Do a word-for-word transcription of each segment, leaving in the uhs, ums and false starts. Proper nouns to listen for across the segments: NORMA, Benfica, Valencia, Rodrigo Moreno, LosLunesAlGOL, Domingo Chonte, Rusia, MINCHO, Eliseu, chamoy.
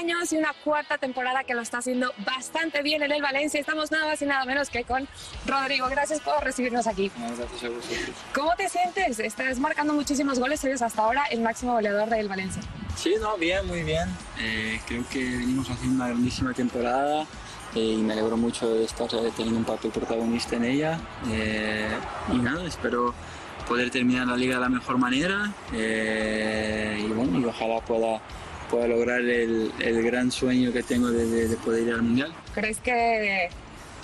años y una cuarta temporada que lo está haciendo bastante bien en el Valencia. Estamos nada más y nada menos que con Rodrigo. Gracias por recibirnos aquí. No, gracias a vosotros. ¿Cómo te sientes? Estás marcando muchísimos goles, eres hasta ahora el máximo goleador del Valencia. Sí, no, bien, muy bien. Eh, creo que venimos haciendo una grandísima temporada eh, y me alegro mucho de estar teniendo un papel protagonista en ella. Eh, y nada, espero poder terminar la liga de la mejor manera eh, y bueno, y ojalá pueda, pueda lograr el, el gran sueño que tengo de, de, de poder ir al Mundial. ¿Crees que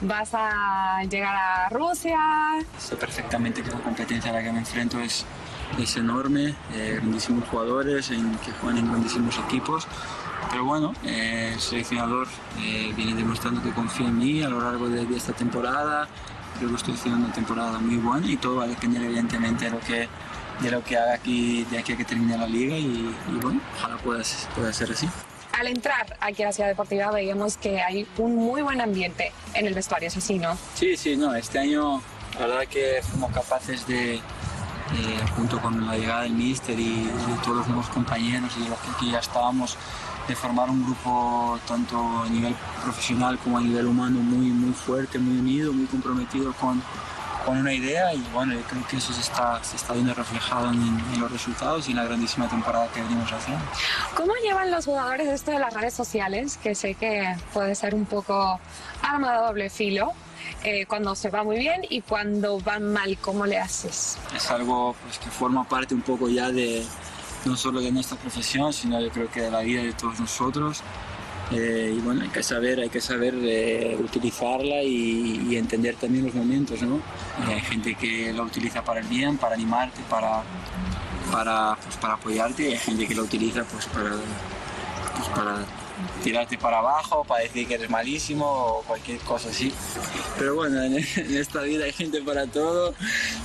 vas a llegar a Rusia? Sé perfectamente que la competencia a la que me enfrento es, es enorme, eh, grandísimos jugadores en, que juegan en grandísimos equipos, pero bueno, eh, el seleccionador eh, viene demostrando que confía en mí a lo largo de, de esta temporada. Creo que estoy haciendo una temporada muy buena y todo va a depender evidentemente de lo que, de lo que haga aquí, de aquí a que termine la liga y, y bueno, ojalá pueda, pueda ser así. Al entrar aquí a la Ciudad Deportiva veíamos que hay un muy buen ambiente en el vestuario, ¿es así, no? Sí, sí, no, este año la verdad que fuimos capaces de, eh, junto con la llegada del míster y de todos los nuevos compañeros y de los que aquí ya estábamos, de formar un grupo tanto a nivel profesional como a nivel humano muy, muy fuerte, muy unido, muy comprometido con, con una idea y bueno, yo creo que eso se está, se está viendo reflejado en, en los resultados y en la grandísima temporada que venimos haciendo. ¿Cómo llevan los jugadores esto de las redes sociales? Que sé que puede ser un poco arma de doble filo, eh, cuando se va muy bien y cuando va mal, ¿cómo le haces? Es algo pues, que forma parte un poco ya de no solo de nuestra profesión, sino yo creo que de la vida de todos nosotros. Eh, y bueno, hay que saber, hay que saber eh, utilizarla y, y entender también los momentos, ¿no? Eh, hay gente que la utiliza para el bien, para animarte, para, para, pues, para apoyarte, y hay gente que la utiliza pues, para, pues, para tirarte para abajo, para decir que eres malísimo o cualquier cosa así. Pero bueno, en esta vida hay gente para todo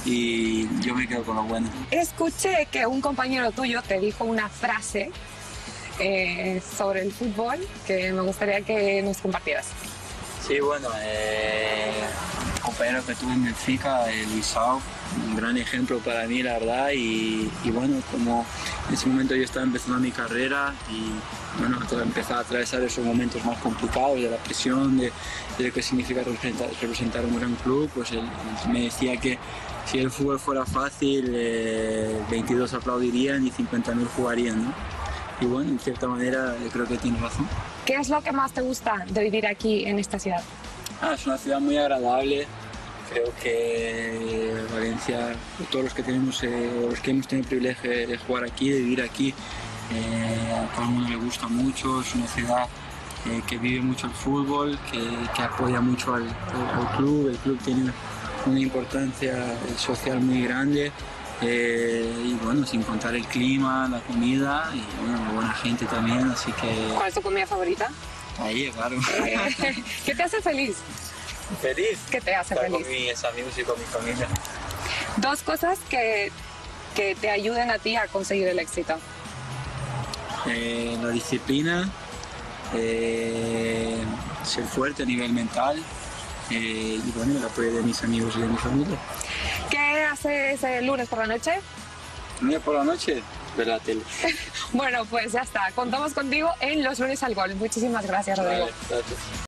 y yo me quedo con lo bueno. Escuché que un compañero tuyo te dijo una frase eh, sobre el fútbol que me gustaría que nos compartieras. Sí, bueno, eh, el compañero que tuve en Benfica, Eliseu, un gran ejemplo para mí, la verdad, y, y bueno, como en ese momento yo estaba empezando mi carrera y bueno, empezaba a atravesar esos momentos más complicados de la presión, de, de lo que significa representar, representar un gran club, pues él, él me decía que si el fútbol fuera fácil, eh, veintidós aplaudirían y cincuenta mil jugarían, ¿no? Y bueno, en cierta manera yo creo que tiene razón. ¿Qué es lo que más te gusta de vivir aquí en esta ciudad? Ah, es una ciudad muy agradable. Creo que Valencia, todos los que tenemos, eh, los que hemos tenido el privilegio de jugar aquí, de vivir aquí, eh, a todo el mundo le gusta mucho. Es una ciudad eh, que vive mucho el fútbol, que, que apoya mucho al, al club. El club tiene una importancia social muy grande. Eh, y bueno, sin contar el clima, la comida y bueno, buena gente también, así que... ¿Cuál es tu comida favorita? Ahí, claro. ¿Qué te hace feliz? ¿Feliz? ¿Qué te hace Estar feliz? Con mis amigos y con mi familia. Dos cosas que, que te ayuden a ti a conseguir el éxito. Eh, la disciplina, eh, ser fuerte a nivel mental eh, y bueno, el apoyo de mis amigos y de mi familia. ¿Qué haces el lunes por la noche? Lunes por la noche, ver la tele. Bueno, pues ya está. Contamos contigo en Los Lunes al Gol. Muchísimas gracias, Rodrigo. Vale, gracias.